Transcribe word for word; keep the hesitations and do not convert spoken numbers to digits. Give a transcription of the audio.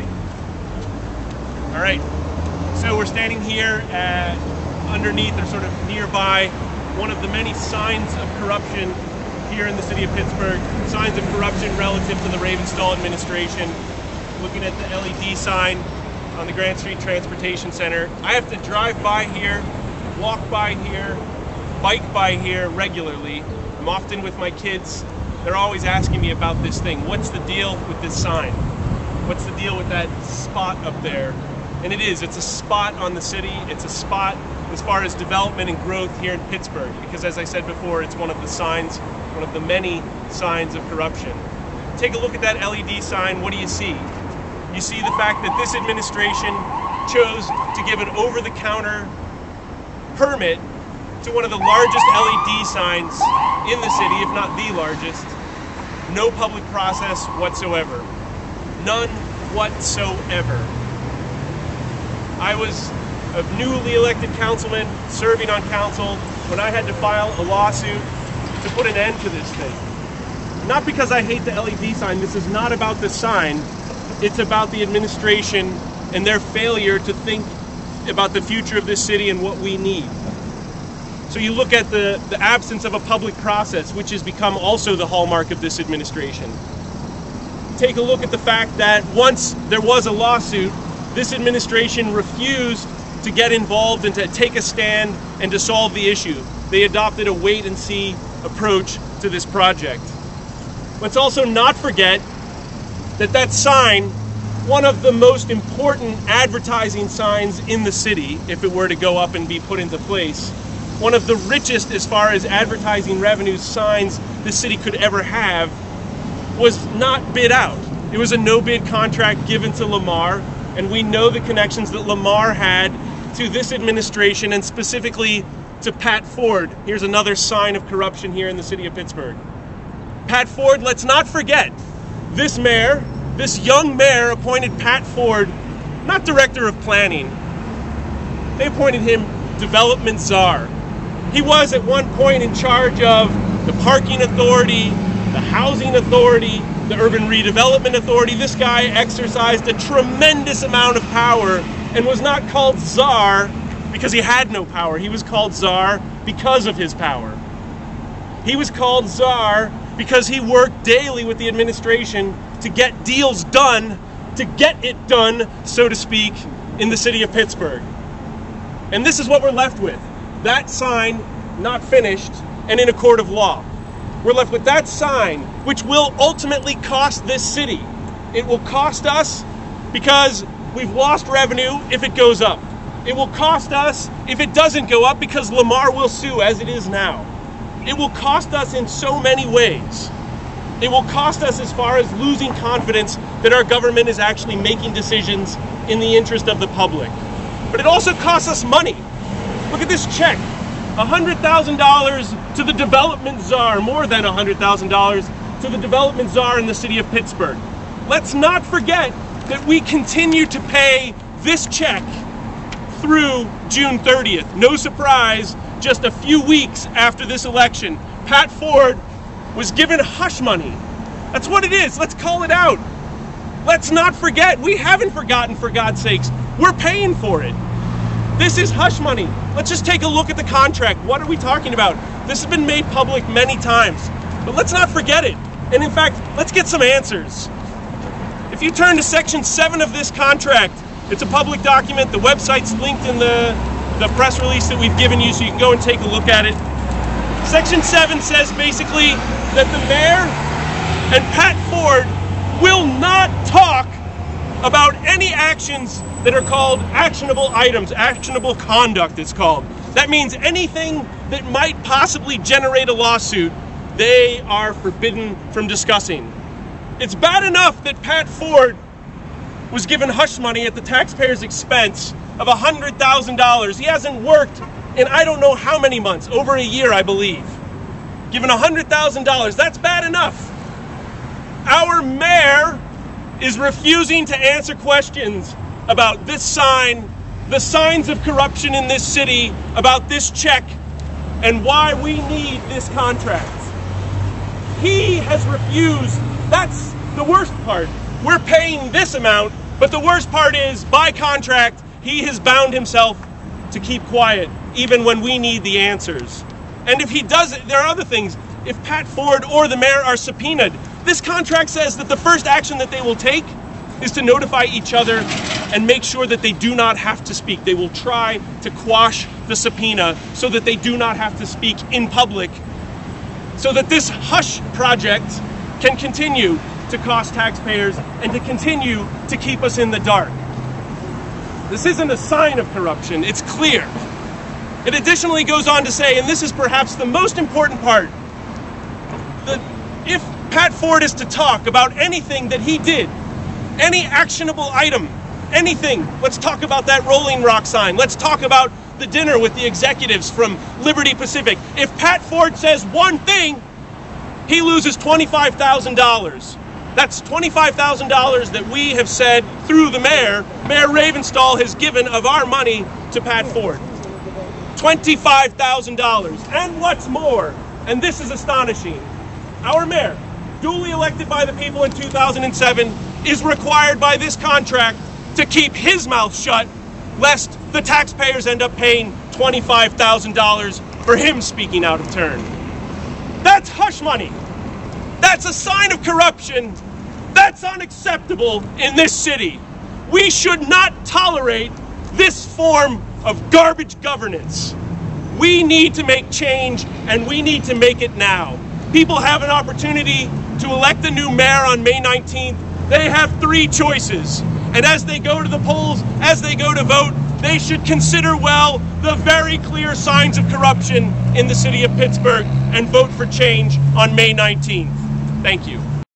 ready? All right, so we're standing here at, underneath or sort of nearby one of the many signs of corruption here in the city of Pittsburgh, signs of corruption relative to the Ravenstahl administration. Looking at the L E D sign on the Grant Street Transportation Center. I have to drive by here, walk by here, bike by here regularly. I'm often with my kids. They're always asking me about this thing. What's the deal with this sign? What's the deal with that spot up there? And it is, it's a spot on the city, it's a spot as far as development and growth here in Pittsburgh, because as I said before, it's one of the signs, one of the many signs of corruption. Take a look at that L E D sign, what do you see? You see the fact that this administration chose to give an over-the-counter permit to one of the largest L E D signs in the city, if not the largest. No public process whatsoever. None whatsoever. I was a newly elected councilman serving on council when I had to file a lawsuit to put an end to this thing. Not because I hate the L E D sign, this is not about the sign, it's about the administration and their failure to think about the future of this city and what we need. So you look at the, the absence of a public process, which has become also the hallmark of this administration. Take a look at the fact that once there was a lawsuit, this administration refused to get involved and to take a stand and to solve the issue. They adopted a wait and see approach to this project. Let's also not forget that that sign, one of the most important advertising signs in the city, if it were to go up and be put into place, one of the richest as far as advertising revenue signs this city could ever have, was not bid out. It was a no-bid contract given to Lamar. And we know the connections that Lamar had to this administration and specifically to Pat Ford. Here's another sign of corruption here in the city of Pittsburgh. Pat Ford, let's not forget, this mayor, this young mayor appointed Pat Ford, not director of planning. They appointed him development czar. He was at one point in charge of the parking authority, the housing authority, the urban redevelopment authority. This guy exercised a tremendous amount of power and was not called czar because he had no power. He was called czar because of his power. He was called czar because he worked daily with the administration to get deals done, to get it done, so to speak, in the city of Pittsburgh. And this is what we're left with. That sign, not finished, and in a court of law. We're left with that sign, which will ultimately cost this city. It will cost us because we've lost revenue if it goes up. It will cost us if it doesn't go up because Lamar will sue as it is now. It will cost us in so many ways. It will cost us as far as losing confidence that our government is actually making decisions in the interest of the public. But it also costs us money. Look at this check. one hundred thousand dollars to the development czar, more than one hundred thousand dollars to the development czar in the city of Pittsburgh. Let's not forget that we continue to pay this check through June thirtieth. No surprise, just a few weeks after this election, Pat Ford was given hush money. That's what it is. Let's call it out. Let's not forget. We haven't forgotten, for God's sakes. We're paying for it. This is hush money. Let's just take a look at the contract. What are we talking about? This has been made public many times, but let's not forget it. And in fact, let's get some answers. If you turn to section seven of this contract, it's a public document. The website's linked in the, the press release that we've given you, so you can go and take a look at it. Section seven says basically that the mayor and Pat Ford will not talk about any actions that are called actionable items, actionable conduct it's called. That means anything that might possibly generate a lawsuit, they are forbidden from discussing. It's bad enough that Pat Ford was given hush money at the taxpayer's expense of one hundred thousand dollars. He hasn't worked in I don't know how many months, over a year I believe. Given one hundred thousand dollars, that's bad enough. Our mayor is refusing to answer questions about this sign, the signs of corruption in this city, about this check, and why we need this contract. He has refused. That's the worst part. We're paying this amount But the worst part is, by contract, he has bound himself to keep quiet, even when we need the answers. And if he doesn't, there are other things. If Pat Ford or the mayor are subpoenaed, this contract says that the first action that they will take is to notify each other and make sure that they do not have to speak. They will try to quash the subpoena so that they do not have to speak in public, so that this hush project can continue to cost taxpayers and to continue to keep us in the dark. This isn't a sign of corruption, it's clear. It additionally goes on to say, and this is perhaps the most important part, that if Pat Ford is to talk about anything that he did, any actionable item, anything, let's talk about that Rolling Rock sign, let's talk about the dinner with the executives from Liberty Pacific. If Pat Ford says one thing, he loses twenty-five thousand dollars. That's twenty-five thousand dollars that we have said through the mayor, Mayor Ravenstahl has given of our money to Pat Ford. twenty-five thousand dollars. And what's more, and this is astonishing, our mayor, duly elected by the people in two thousand seven, is required by this contract to keep his mouth shut, lest the taxpayers end up paying twenty-five thousand dollars for him speaking out of turn. That's hush money. That's a sign of corruption. That's unacceptable in this city. We should not tolerate this form of garbage governance. We need to make change, and we need to make it now. People have an opportunity to elect a new mayor on May nineteenth. They have three choices. And as they go to the polls, as they go to vote, they should consider well the very clear signs of corruption in the city of Pittsburgh and vote for change on May nineteenth. Thank you.